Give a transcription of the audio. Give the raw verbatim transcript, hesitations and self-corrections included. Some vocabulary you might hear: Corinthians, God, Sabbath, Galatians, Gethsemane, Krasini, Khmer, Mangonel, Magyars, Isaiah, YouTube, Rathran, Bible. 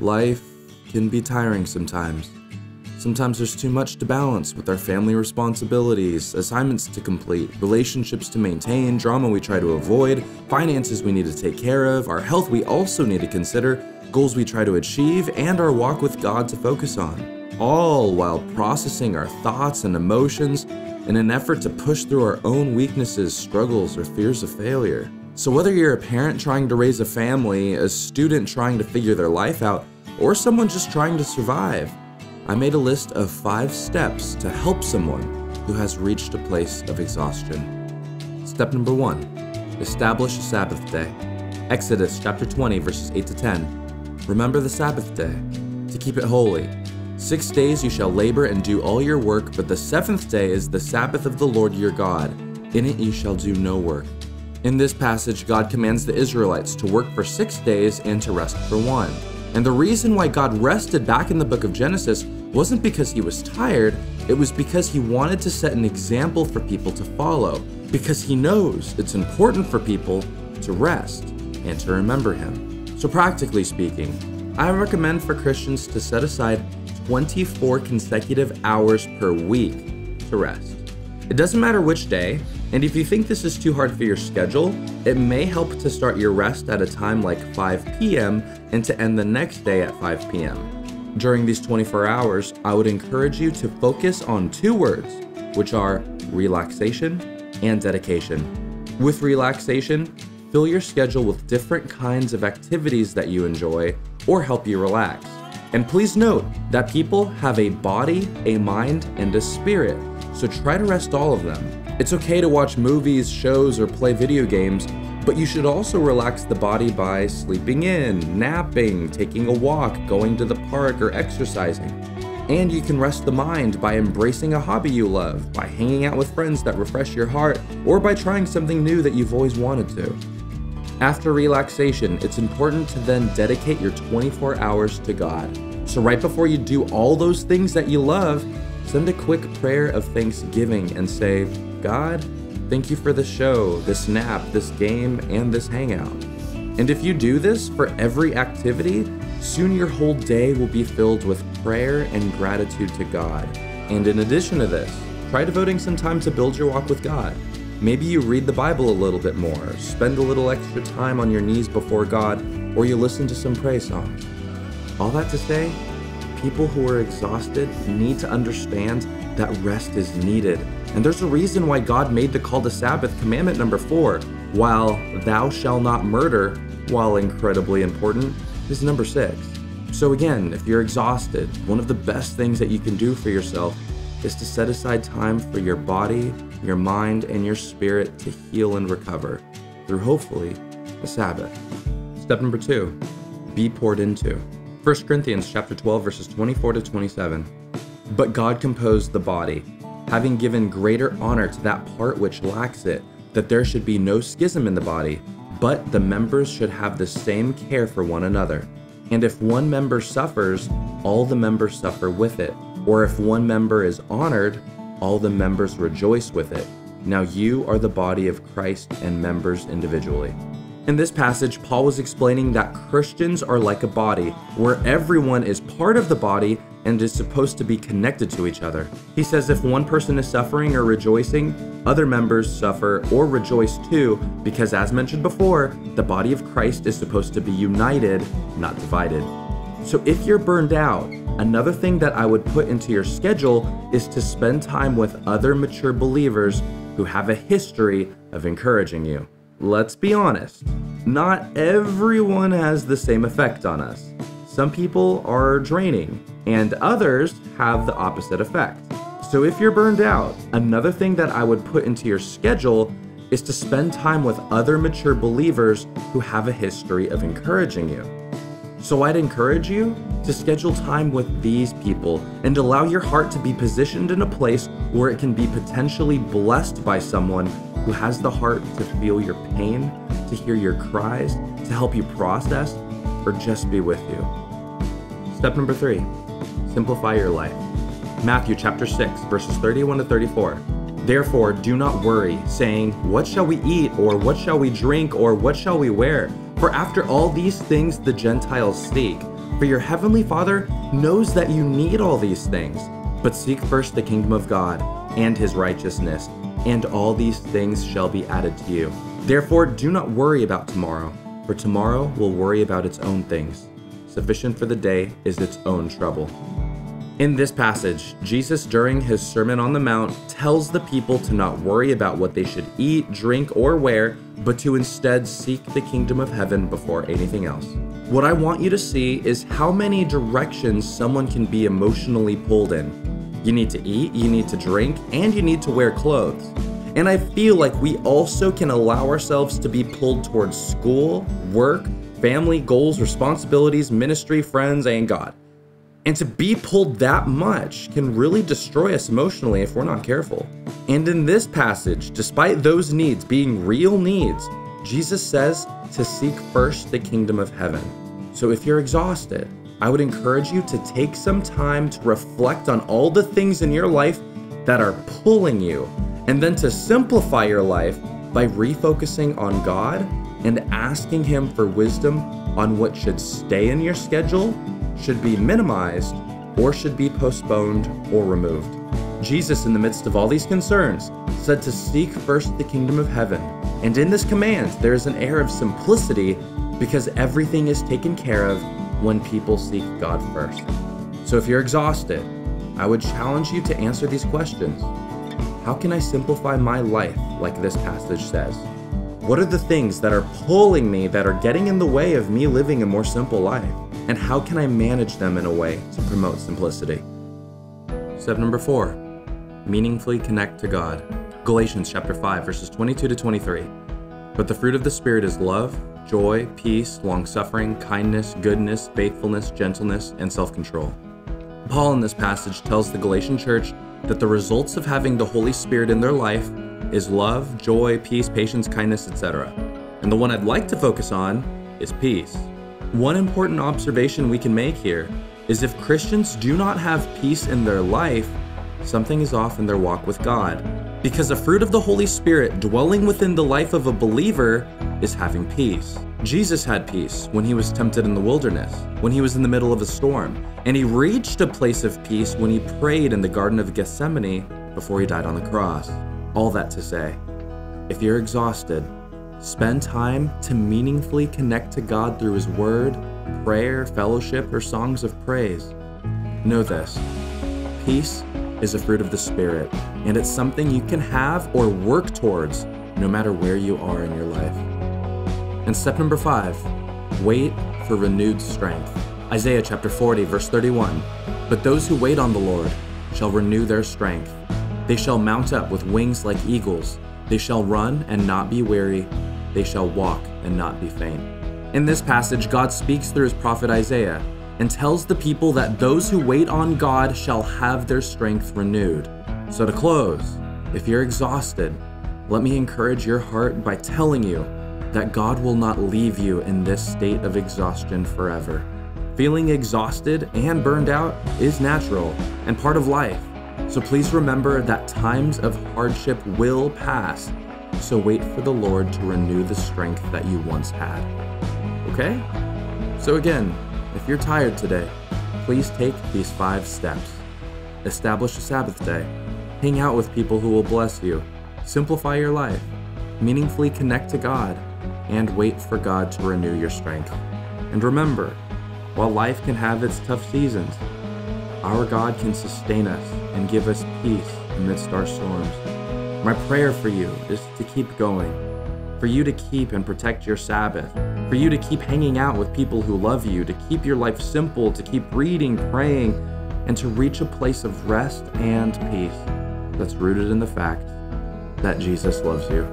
Life can be tiring sometimes. Sometimes there's too much to balance with our family responsibilities, assignments to complete, relationships to maintain, drama we try to avoid, finances we need to take care of, our health we also need to consider, goals we try to achieve, and our walk with God to focus on. All while processing our thoughts and emotions in an effort to push through our own weaknesses, struggles, or fears of failure. So whether you're a parent trying to raise a family, a student trying to figure their life out, or someone just trying to survive, I made a list of five steps to help someone who has reached a place of exhaustion. Step number one, establish a Sabbath day. Exodus chapter twenty, verses eight to ten. Remember the Sabbath day, to keep it holy. Six days you shall labor and do all your work, but the seventh day is the Sabbath of the Lord your God. In it you shall do no work. In this passage, God commands the Israelites to work for six days and to rest for one. And the reason why God rested back in the book of Genesis wasn't because he was tired, it was because he wanted to set an example for people to follow, because he knows it's important for people to rest and to remember him. So practically speaking, I recommend for Christians to set aside twenty-four consecutive hours per week to rest. It doesn't matter which day, and if you think this is too hard for your schedule, it may help to start your rest at a time like five p m and to end the next day at five p m During these twenty-four hours, I would encourage you to focus on two words, which are relaxation and dedication. With relaxation, fill your schedule with different kinds of activities that you enjoy or help you relax. And please note that people have a body, a mind, and a spirit, so try to rest all of them. It's okay to watch movies, shows, or play video games, but you should also relax the body by sleeping in, napping, taking a walk, going to the park, or exercising. And you can rest the mind by embracing a hobby you love, by hanging out with friends that refresh your heart, or by trying something new that you've always wanted to. After relaxation, it's important to then dedicate your twenty-four hours to God. So right before you do all those things that you love, send a quick prayer of thanksgiving and say, God, thank you for this show, this nap, this game, and this hangout. And if you do this for every activity, soon your whole day will be filled with prayer and gratitude to God. And in addition to this, try devoting some time to build your walk with God. Maybe you read the Bible a little bit more, spend a little extra time on your knees before God, or you listen to some praise songs. All that to say, people who are exhausted need to understand that rest is needed. And there's a reason why God made the call to Sabbath commandment number four, while thou shalt not murder, while incredibly important, is number six. So again, if you're exhausted, one of the best things that you can do for yourself is to set aside time for your body, your mind, and your spirit to heal and recover through hopefully the Sabbath. Step number two, be poured into. First Corinthians chapter twelve, verses twenty-four to twenty-seven. But God composed the body, having given greater honor to that part which lacks it, that there should be no schism in the body, but the members should have the same care for one another. And if one member suffers, all the members suffer with it. Or if one member is honored, all the members rejoice with it. Now you are the body of Christ and members individually. In this passage, Paul was explaining that Christians are like a body, where everyone is part of the body and is supposed to be connected to each other. He says if one person is suffering or rejoicing, other members suffer or rejoice too, because as mentioned before, the body of Christ is supposed to be united, not divided. So if you're burned out, another thing that I would put into your schedule is to spend time with other mature believers who have a history of encouraging you. Let's be honest, not everyone has the same effect on us. Some people are draining, and others have the opposite effect. So if you're burned out, another thing that I would put into your schedule is to spend time with other mature believers who have a history of encouraging you. So I'd encourage you to schedule time with these people and allow your heart to be positioned in a place where it can be potentially blessed by someone who has the heart to feel your pain, to hear your cries, to help you process, or just be with you. Step number three, simplify your life. Matthew chapter six, verses thirty-one to thirty-four. Therefore, do not worry, saying, what shall we eat, or what shall we drink, or what shall we wear? For after all these things the Gentiles seek. For your heavenly Father knows that you need all these things. But seek first the kingdom of God and his righteousness, and all these things shall be added to you. Therefore, do not worry about tomorrow, for tomorrow will worry about its own things. Sufficient for the day is its own trouble. In this passage, Jesus, during his Sermon on the Mount, tells the people to not worry about what they should eat, drink, or wear, but to instead seek the kingdom of heaven before anything else. What I want you to see is how many directions someone can be emotionally pulled in. You need to eat, you need to drink, and you need to wear clothes. And I feel like we also can allow ourselves to be pulled towards school, work, family, goals, responsibilities, ministry, friends, and God. And to be pulled that much can really destroy us emotionally if we're not careful. And in this passage, despite those needs being real needs, Jesus says to seek first the kingdom of heaven. So if you're exhausted, I would encourage you to take some time to reflect on all the things in your life that are pulling you, and then to simplify your life by refocusing on God and asking Him for wisdom on what should stay in your schedule, should be minimized, or should be postponed or removed. Jesus, in the midst of all these concerns, said to seek first the kingdom of heaven. And in this command, there is an air of simplicity because everything is taken care of when people seek God first. So if you're exhausted, I would challenge you to answer these questions. How can I simplify my life like this passage says? What are the things that are pulling me that are getting in the way of me living a more simple life? And how can I manage them in a way to promote simplicity? Step number four, meaningfully connect to God. Galatians chapter five, verses twenty-two to twenty-three. But the fruit of the Spirit is love, joy, peace, long-suffering, kindness, goodness, faithfulness, gentleness, and self-control. Paul in this passage tells the Galatian church that the results of having the Holy Spirit in their life is love, joy, peace, patience, kindness, et cetera. And the one I'd like to focus on is peace. One important observation we can make here is if Christians do not have peace in their life, something is off in their walk with God, because a fruit of the Holy Spirit dwelling within the life of a believer is having peace. Jesus had peace when he was tempted in the wilderness, when he was in the middle of a storm, and he reached a place of peace when he prayed in the Garden of Gethsemane before he died on the cross. All that to say, if you're exhausted, spend time to meaningfully connect to God through His Word, prayer, fellowship, or songs of praise. Know this, peace is a fruit of the Spirit, and it's something you can have or work towards no matter where you are in your life. And step number five, wait for renewed strength. Isaiah chapter forty, verse thirty-one, but those who wait on the Lord shall renew their strength. They shall mount up with wings like eagles. They shall run and not be weary. They shall walk and not be faint. In this passage, God speaks through his prophet Isaiah and tells the people that those who wait on God shall have their strength renewed. So to close, if you're exhausted, let me encourage your heart by telling you that God will not leave you in this state of exhaustion forever. Feeling exhausted and burned out is natural and part of life. So please remember that times of hardship will pass. So wait for the Lord to renew the strength that you once had. Okay? So again, if you're tired today, please take these five steps. Establish a Sabbath day. Hang out with people who will bless you. Simplify your life. Meaningfully connect to God. And wait for God to renew your strength. And remember, while life can have its tough seasons, our God can sustain us and give us peace amidst our storms. My prayer for you is to keep going, for you to keep and protect your Sabbath, for you to keep hanging out with people who love you, to keep your life simple, to keep reading, praying, and to reach a place of rest and peace that's rooted in the fact that Jesus loves you.